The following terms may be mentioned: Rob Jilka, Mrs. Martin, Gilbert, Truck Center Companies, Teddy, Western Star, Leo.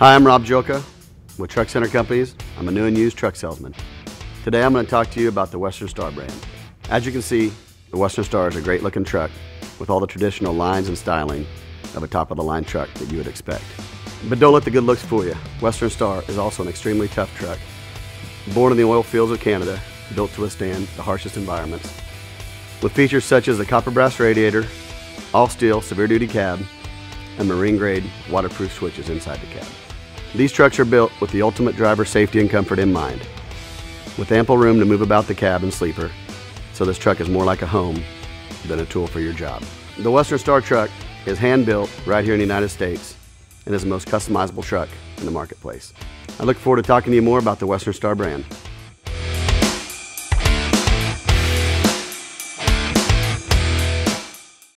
Hi, I'm Rob Jilka with Truck Center Companies. I'm a new and used truck salesman. Today I'm going to talk to you about the Western Star brand. As you can see, the Western Star is a great looking truck with all the traditional lines and styling of a top of the line truck that you would expect. But don't let the good looks fool you. Western Star is also an extremely tough truck. Born in the oil fields of Canada, built to withstand the harshest environments. With features such as the copper brass radiator, all steel severe duty cab, and marine grade waterproof switches inside the cab. These trucks are built with the ultimate driver safety and comfort in mind, with ample room to move about the cab and sleeper, so this truck is more like a home than a tool for your job. The Western Star truck is hand built right here in the United States and is the most customizable truck in the marketplace. I look forward to talking to you more about the Western Star brand.